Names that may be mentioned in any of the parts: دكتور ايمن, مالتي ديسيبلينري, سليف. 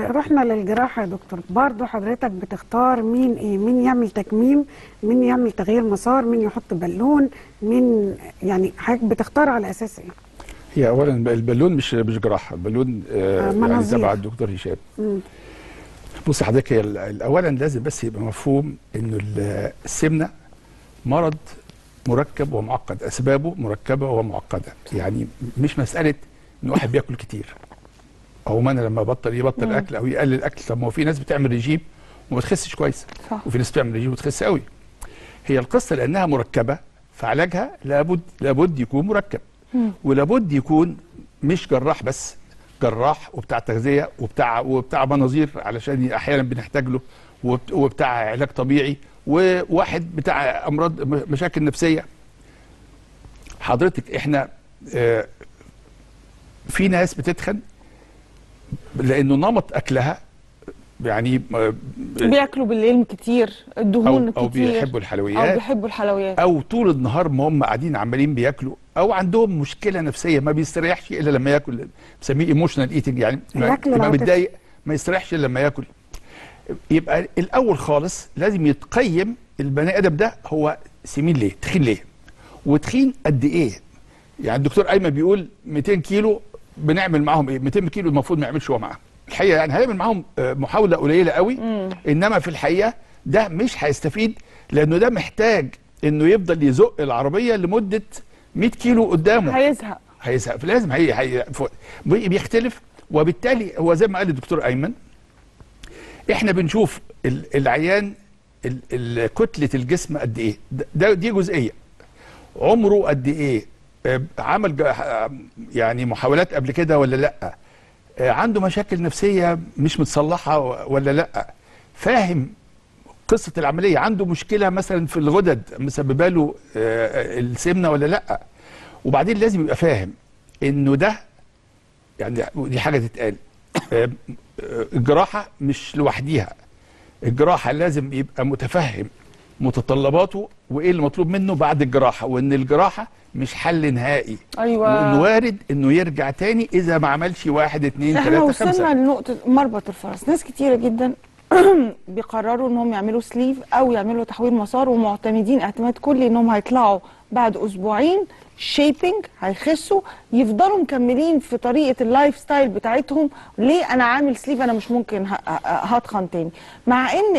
رحنا للجراحه يا دكتور، برضه حضرتك بتختار مين ايه؟ مين يعمل تكميم، مين يعمل تغيير مسار، مين يحط بالون، مين يعني حضرتك بتختار على اساس ايه؟ هي اولا البالون مش جراحه، البالون يعني تبع الدكتور هشام. بص حضرتك، هي اولا لازم بس يبقى مفهوم انه السمنه مرض مركب ومعقد، اسبابه مركبه ومعقده، يعني مش مساله ان واحد بياكل كتير او من لما يبطل اكل او يقلل اكل. طب ما هو في ناس بتعمل ريجيم وما بتخسش كويس، وفي ناس بتعمل ريجيم وتخس قوي. هي القصه لانها مركبه فعلاجها لابد يكون مركب، ولابد يكون مش جراح بس، جراح وبتاع تغذيه وبتاع مناظير علشان احيانا بنحتاج له، وبتاع علاج طبيعي، وواحد بتاع امراض مشاكل نفسيه. حضرتك احنا في ناس بتتخن لانه نمط اكلها، يعني بياكلوا بالليل كتير، الدهون أو كتير، او بيحبوا الحلويات، او طول النهار ما هم قاعدين عمالين بياكلوا، او عندهم مشكله نفسيه ما بيستريحش الا لما ياكل، بنسميه ايموشنال ايتنج، يعني ما بيتضايق ما يستريحش الا لما ياكل. يبقى الاول خالص لازم يتقيم البني ادم ده هو سمين ليه، تخين ليه، وتخين قد ايه. يعني الدكتور ايمن بيقول 200 كيلو بنعمل معاهم ايه؟ 200 كيلو المفروض ما يعملش هو معاهم الحقيقه، يعني هيعمل معاهم محاوله قليله قوي، انما في الحقيقه ده مش هيستفيد، لانه ده محتاج انه يفضل يزق العربيه لمده 100 كيلو قدامه، هيزهق فلازم بيختلف. وبالتالي هو زي ما قال الدكتور ايمن، احنا بنشوف العيان كتله الجسم قد ايه، دي جزئيه، عمره قد ايه، عمل يعني محاولات قبل كده ولا لا، عنده مشاكل نفسيه مش متصلحه ولا لا، فاهم قصه العمليه، عنده مشكله مثلا في الغدد مسببه له السمنه ولا لا. وبعدين لازم يبقى فاهم انه ده، يعني دي حاجه تتقال، الجراحه مش لوحديها، الجراحه لازم يبقى متفهم متطلباته وايه اللي مطلوب منه بعد الجراحه، وان الجراحه مش حل نهائي. ايوه، وانه وارد انه يرجع تاني اذا ما عملش 1 2 3 5. احنا وصلنا لنقطه مربط الفرس، ناس كتيره جدا بيقرروا انهم يعملوا سليف او يعملوا تحويل مسار، ومعتمدين اعتماد كلي انهم هيطلعوا بعد اسبوعين شيبنج، هيخسوا، يفضلوا مكملين في طريقه اللايف ستايل بتاعتهم. ليه انا عامل سليف؟ انا مش ممكن هتخن تاني. مع ان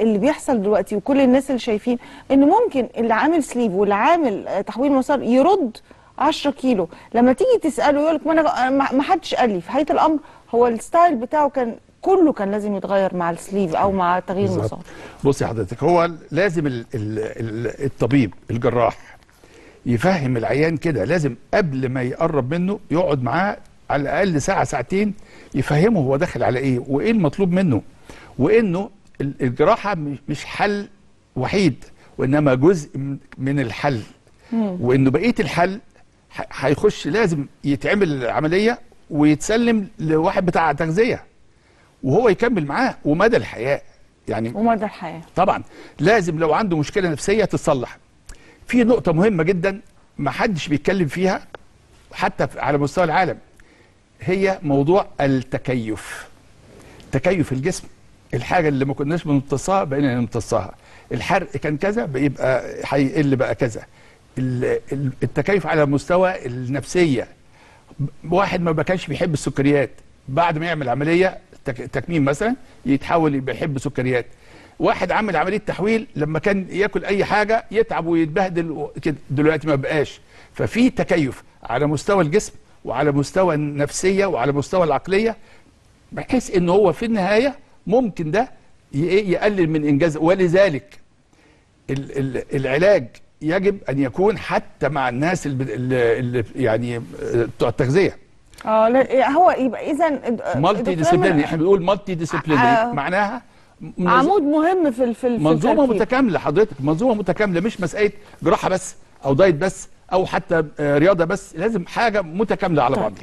اللي بيحصل دلوقتي، وكل الناس اللي شايفين ان ممكن اللي عامل سليف واللي عامل تحويل مسار يرد 10 كيلو، لما تيجي تساله يقول لك ما حدش قال لي. في حقيقه الامر هو الستايل بتاعه كله كان لازم يتغير مع السليف او مع تغيير مسار. بصي حضرتك، هو لازم الطبيب الجراح يفهم العيان كده، لازم قبل ما يقرب منه يقعد معاه على الاقل ساعه ساعتين، يفهمه هو داخل على ايه وايه المطلوب منه، وانه الجراحه مش حل وحيد وانما جزء من الحل، وانه بقيه الحل هيخش لازم يتعمل عمليه ويتسلم لواحد بتاع تغذيه وهو يكمل معاه ومدى الحياه. يعني ومدى الحياه طبعا لازم لو عنده مشكله نفسيه تتصلح. في نقطة مهمة جدا محدش بيتكلم فيها حتى على مستوى العالم، هي موضوع التكيف، تكيف الجسم. الحاجة اللي ما كناش بنمتصها بقينا نمتصها، الحرق كان كذا بيبقى هيقل بقى كذا. التكيف على مستوى النفسية، واحد ما كانش بيحب السكريات بعد ما يعمل عملية تكميم مثلا يتحول بيحب سكريات. واحد عمل عمليه تحويل لما كان ياكل اي حاجه يتعب ويتبهدل كده، دلوقتي ما بقاش. ففي تكيف على مستوى الجسم وعلى مستوى النفسيه وعلى مستوى العقليه، بحيث ان هو في النهايه ممكن ده يقلل من انجاز. ولذلك العلاج يجب ان يكون حتى مع الناس اللي يعني بتوع التغذيه. هو يبقى اذا مالتي ديسيبلينري، احنا بنقول مالتي ديسيبلينري، معناها عمود مهم في منظومه متكامله. حضرتك منظومه متكامله، مش مساله جراحه بس او دايت بس او حتى رياضه بس، لازم حاجه متكامله على بعضها.